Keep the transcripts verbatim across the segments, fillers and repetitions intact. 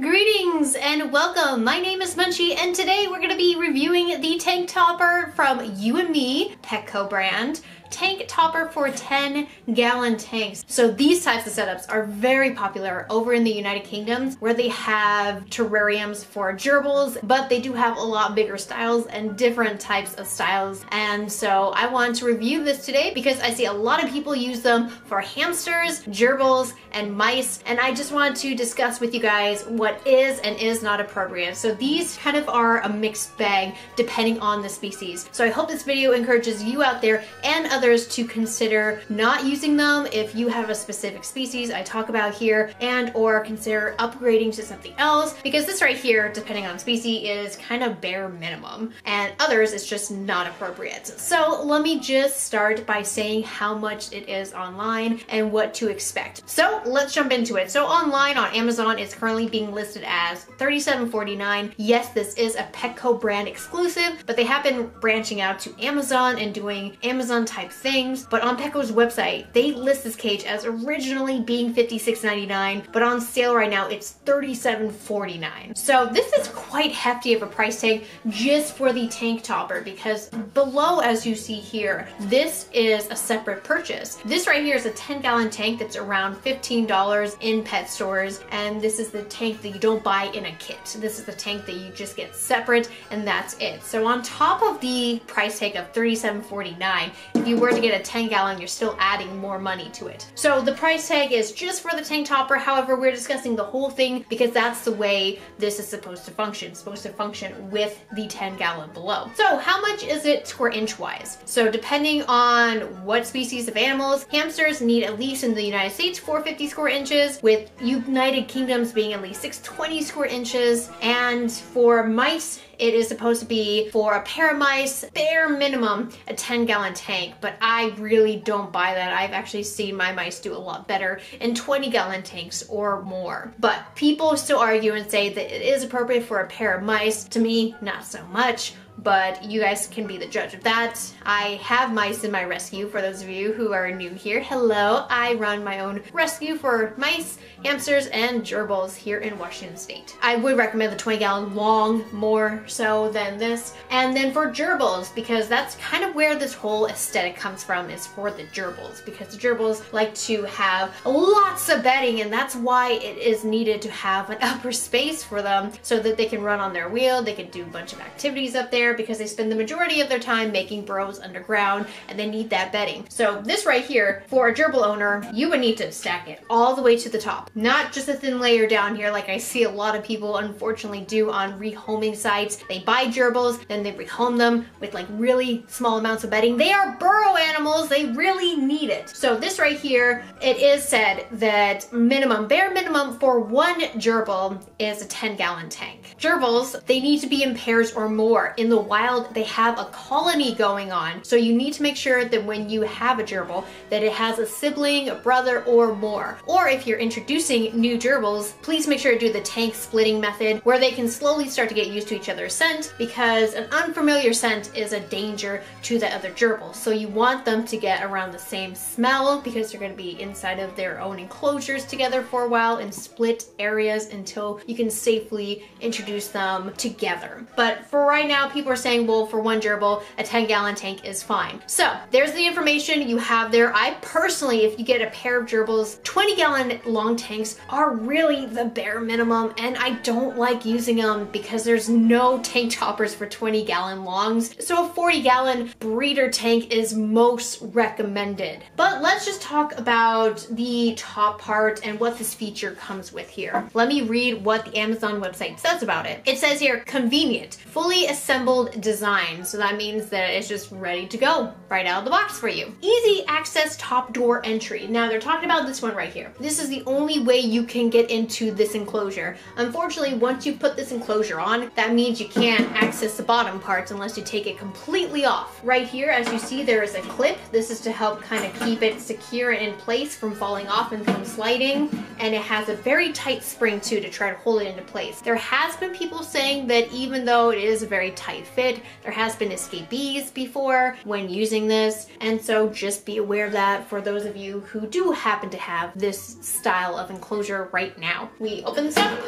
Greetings and welcome! My name is Munchie and today we're going to be reviewing the tank topper from You and Me, Petco brand. Tank topper for ten gallon tanks. So these types of setups are very popular over in the United Kingdom where they have terrariums for gerbils, but they do have a lot bigger styles and different types of styles. And so I want to review this today because I see a lot of people use them for hamsters, gerbils, and mice. And I just want to discuss with you guys what is and is not appropriate. So these kind of are a mixed bag depending on the species. So I hope this video encourages you out there and others to consider not using them if you have a specific species I talk about here, and or consider upgrading to something else, because this right here, depending on species, is kind of bare minimum, and others it's just not appropriate. So let me just start by saying how much it is online and what to expect. So let's jump into it. So online on Amazon it's currently being listed as thirty-seven forty-nine. Yes, this is a Petco brand exclusive, but they have been branching out to Amazon and doing Amazon type things. But on Petco's website, they list this cage as originally being fifty-six ninety-nine, but on sale right now it's thirty-seven forty-nine. So this is quite hefty of a price tag just for the tank topper, because below, as you see here, this is a separate purchase. This right here is a ten gallon tank that's around fifteen dollars in pet stores, and this is the tank that you don't buy in a kit. This is the tank that you just get separate, and that's it. So on top of the price tag of thirty-seven forty-nine, if you were to get a ten gallon, you're still adding more money to it. So the price tag is just for the tank topper. However, we're discussing the whole thing because that's the way this is supposed to function. It's supposed to function with the ten gallon below. So how much is it square inch wise? So depending on what species of animals, hamsters need at least in the United States four hundred fifty square inches, with United Kingdoms being at least six hundred twenty square inches. And for mice, it is supposed to be, for a pair of mice, bare minimum, a ten gallon tank, but I really don't buy that. I've actually seen my mice do a lot better in twenty gallon tanks or more. But people still argue and say that it is appropriate for a pair of mice. To me, not so much. But you guys can be the judge of that. I have mice in my rescue, for those of you who are new here. Hello, I run my own rescue for mice, hamsters, and gerbils here in Washington State. I would recommend the twenty gallon long more so than this. And then for gerbils, because that's kind of where this whole aesthetic comes from, is for the gerbils, because the gerbils like to have lots of bedding, and that's why it is needed to have an upper space for them so that they can run on their wheel, they can do a bunch of activities up there, because they spend the majority of their time making burrows underground and they need that bedding. So this right here, for a gerbil owner, you would need to stack it all the way to the top, not just a thin layer down here like I see a lot of people unfortunately do on rehoming sites. They buy gerbils, then they rehome them with like really small amounts of bedding. They are burrow animals, they really need it. So this right here, it is said that minimum, bare minimum for one gerbil is a ten gallon tank. Gerbils, they need to be in pairs or more. In the wild, they have a colony going on. So you need to make sure that when you have a gerbil, that it has a sibling, a brother, or more. Or if you're introducing new gerbils, please make sure to do the tank splitting method, where they can slowly start to get used to each other's scent, because an unfamiliar scent is a danger to the other gerbil. So you want them to get around the same smell, because they're going to be inside of their own enclosures together for a while in split areas until you can safely introduce them together. But for right now, people People are saying, well, for one gerbil, a ten gallon tank is fine. So there's the information you have there. I personally, if you get a pair of gerbils, twenty gallon long tanks are really the bare minimum, and I don't like using them because there's no tank toppers for twenty gallon longs. So a forty gallon breeder tank is most recommended. But let's just talk about the top part and what this feature comes with here. Let me read what the Amazon website says about it. It says here, convenient, fully assembled design. So that means that it's just ready to go right out of the box for you. Easy access top door entry. Now they're talking about this one right here. This is the only way you can get into this enclosure. Unfortunately, once you put this enclosure on, that means you can't access the bottom parts unless you take it completely off. Right here, as you see, there is a clip. This is to help kind of keep it secure and in place from falling off and from sliding. And it has a very tight spring too to try to hold it into place. There has been people saying that even though it is very tight fit, there has been escapees before when using this, and so just be aware of that for those of you who do happen to have this style of enclosure right now. We open this up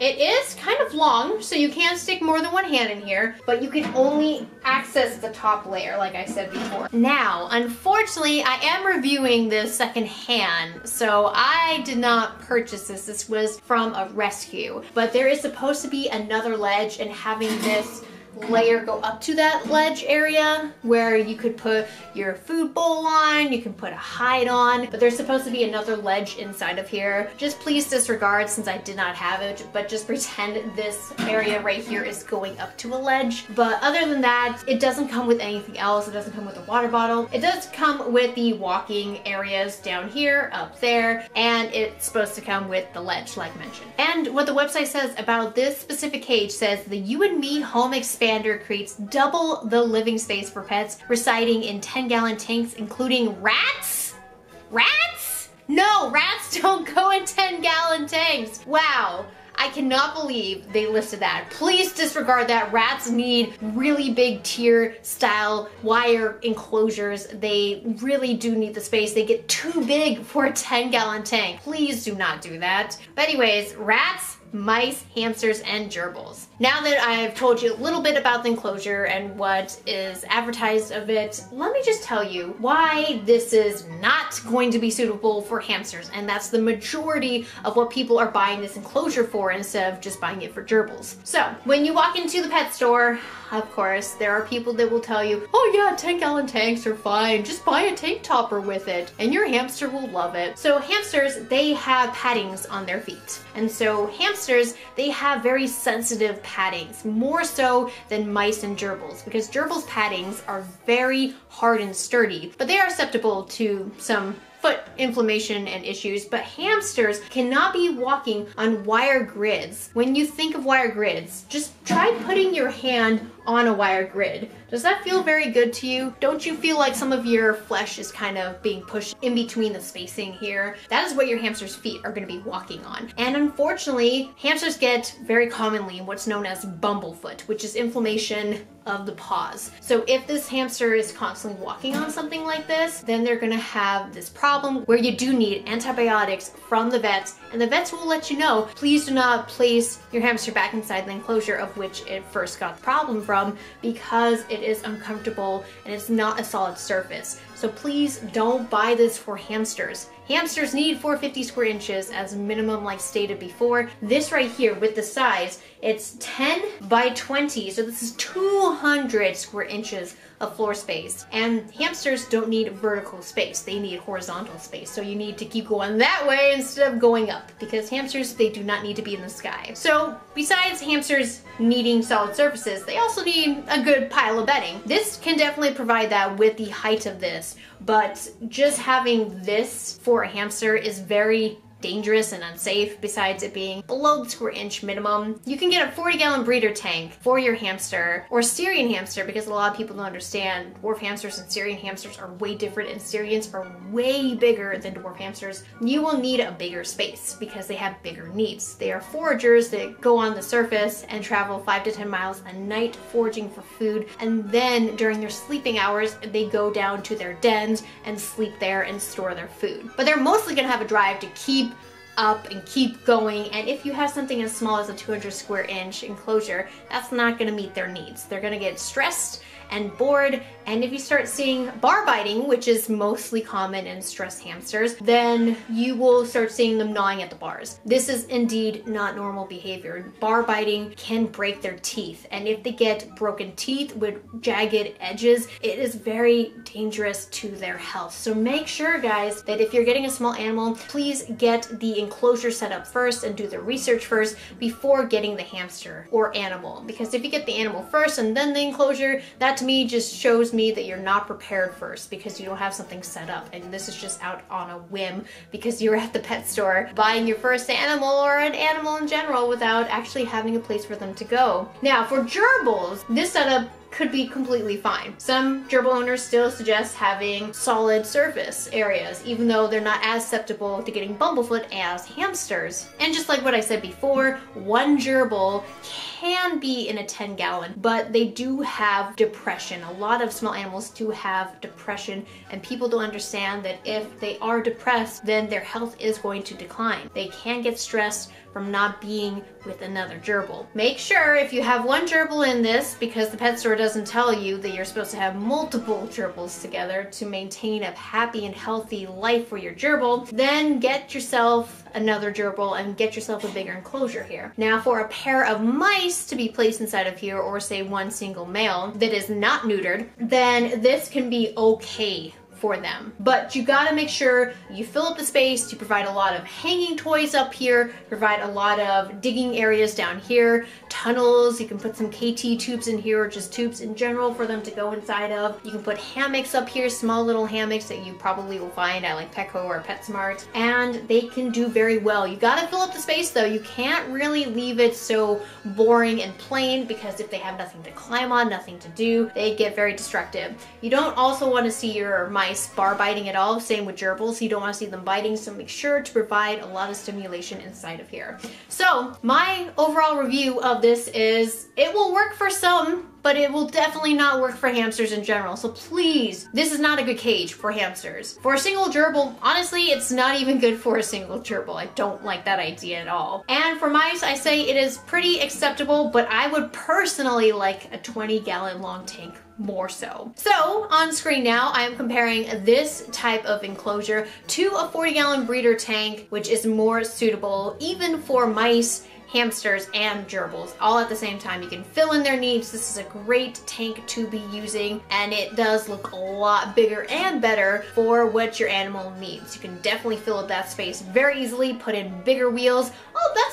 It is kind of long, so you can stick more than one hand in here, but you can only access the top layer, like I said before. Now, unfortunately, I am reviewing this second hand, so I did not purchase this. This was from a rescue, but there is supposed to be another ledge, and having this layer go up to that ledge area where you could put your food bowl on, you can put a hide on, but there's supposed to be another ledge inside of here. Just please disregard, since I did not have it, but just pretend this area right here is going up to a ledge. But other than that, it doesn't come with anything else. It doesn't come with a water bottle. It does come with the walking areas down here, up there, and it's supposed to come with the ledge, like mentioned. And what the website says about this specific cage says the You and Me Home Experience Expander creates double the living space for pets residing in ten gallon tanks, including rats? Rats? No, rats don't go in ten gallon tanks. Wow. I cannot believe they listed that. Please disregard that. Rats need really big tier style wire enclosures. They really do need the space. They get too big for a ten gallon tank. Please do not do that. But anyways, rats, mice, hamsters, and gerbils. Now that I've told you a little bit about the enclosure and what is advertised of it, let me just tell you why this is not going to be suitable for hamsters, and that's the majority of what people are buying this enclosure for instead of just buying it for gerbils. So, when you walk into the pet store, of course, there are people that will tell you, oh yeah, ten gallon tanks are fine, just buy a tank topper with it, and your hamster will love it. So hamsters, they have paddings on their feet, and so hamsters they have very sensitive paddings, more so than mice and gerbils, because gerbils' paddings are very hard and sturdy, but they are susceptible to some foot inflammation and issues. But hamsters cannot be walking on wire grids. When you think of wire grids, just try putting your hand on a wire grid. Does that feel very good to you? Don't you feel like some of your flesh is kind of being pushed in between the spacing here? That is what your hamster's feet are going to be walking on. And unfortunately, hamsters get very commonly what's known as bumblefoot, which is inflammation of the paws. So if this hamster is constantly walking on something like this, then they're going to have this problem where you do need antibiotics from the vets, and the vets will let you know, please do not place your hamster back inside the enclosure of which it first got the problem from, because it is uncomfortable and it's not a solid surface. So please don't buy this for hamsters. Hamsters need four hundred fifty square inches as minimum, like stated before. This right here with the size, it's ten by twenty, so this is two hundred square inches of floor space. And hamsters don't need vertical space, they need horizontal space. So you need to keep going that way instead of going up, because hamsters, they do not need to be in the sky. So besides hamsters needing solid surfaces, they also need a good pile of bedding. This can definitely provide that with the height of this, but just having this for a hamster is very dangerous and unsafe. Besides it being below the square inch minimum, you can get a forty gallon breeder tank for your hamster, or Syrian hamster, because a lot of people don't understand dwarf hamsters and Syrian hamsters are way different, and Syrians are way bigger than dwarf hamsters. You will need a bigger space because they have bigger needs. They are foragers that go on the surface and travel five to ten miles a night foraging for food, and then during their sleeping hours they go down to their dens and sleep there and store their food. But they're mostly going to have a drive to keep up and keep going, and if you have something as small as a two hundred square inch enclosure, that's not going to meet their needs. They're going to get stressed and bored, and if you start seeing bar biting, which is mostly common in stressed hamsters, then you will start seeing them gnawing at the bars. This is indeed not normal behavior. Bar biting can break their teeth, and if they get broken teeth with jagged edges, it is very dangerous to their health. So make sure, guys, that if you're getting a small animal, please get the enclosure set up first and do the research first before getting the hamster or animal, because if you get the animal first and then the enclosure, that to me just shows me that you're not prepared first, because you don't have something set up, and this is just out on a whim because you were at the pet store buying your first animal or an animal in general without actually having a place for them to go. Now for gerbils, this setup could be completely fine. Some gerbil owners still suggest having solid surface areas, even though they're not as susceptible to getting bumblefoot as hamsters. And just like what I said before, one gerbil can be in a ten gallon, but they do have depression. A lot of small animals do have depression, and people don't understand that if they are depressed, then their health is going to decline. They can get stressed from not being with another gerbil. Make sure if you have one gerbil in this, because the pet store doesn't tell you that you're supposed to have multiple gerbils together to maintain a happy and healthy life for your gerbil, then get yourself another gerbil and get yourself a bigger enclosure here. Now for a pair of mice to be placed inside of here, or say one single male that is not neutered, then this can be okay for them. But you gotta make sure you fill up the space, you provide a lot of hanging toys up here, provide a lot of digging areas down here, tunnels, you can put some K T tubes in here, or just tubes in general for them to go inside of. You can put hammocks up here, small little hammocks that you probably will find at like Petco or PetSmart, and they can do very well. You gotta fill up the space though. You can't really leave it so boring and plain, because if they have nothing to climb on, nothing to do, they get very destructive. You don't also wanna see your mice bar biting at all, same with gerbils. You don't want to see them biting, so make sure to provide a lot of stimulation inside of here. So my overall review of this is it will work for some, but it will definitely not work for hamsters in general. So please, this is not a good cage for hamsters. For a single gerbil, honestly, it's not even good for a single gerbil. I don't like that idea at all. And for mice, I say it is pretty acceptable, but I would personally like a twenty gallon long tank more so. So on screen now, I am comparing this type of enclosure to a forty gallon breeder tank, which is more suitable even for mice, hamsters, and gerbils all at the same time. You can fill in their needs. This is a great tank to be using, and it does look a lot bigger and better for what your animal needs. You can definitely fill up that space very easily, put in bigger wheels. Oh, that's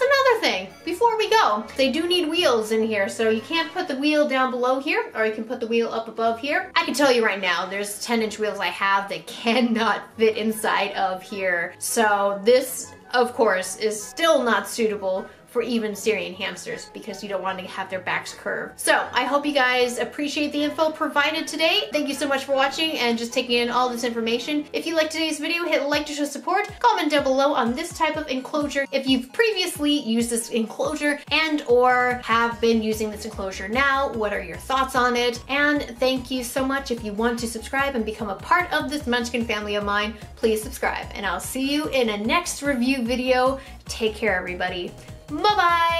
another thing. Before we go, they do need wheels in here, so you can't put the wheel down below here, or you can put the wheel up above here. I can tell you right now, there's ten inch wheels I have that cannot fit inside of here. So this, of course, is still not suitable for even Syrian hamsters, because you don't want to have their backs curved. So I hope you guys appreciate the info provided today. Thank you so much for watching and just taking in all this information. If you liked today's video, hit like to show support. Comment down below on this type of enclosure if you've previously used this enclosure and or have been using this enclosure now. What are your thoughts on it? And thank you so much. If you want to subscribe and become a part of this munchkin family of mine, please subscribe, and I'll see you in a next review video. Take care, everybody. Bye-bye!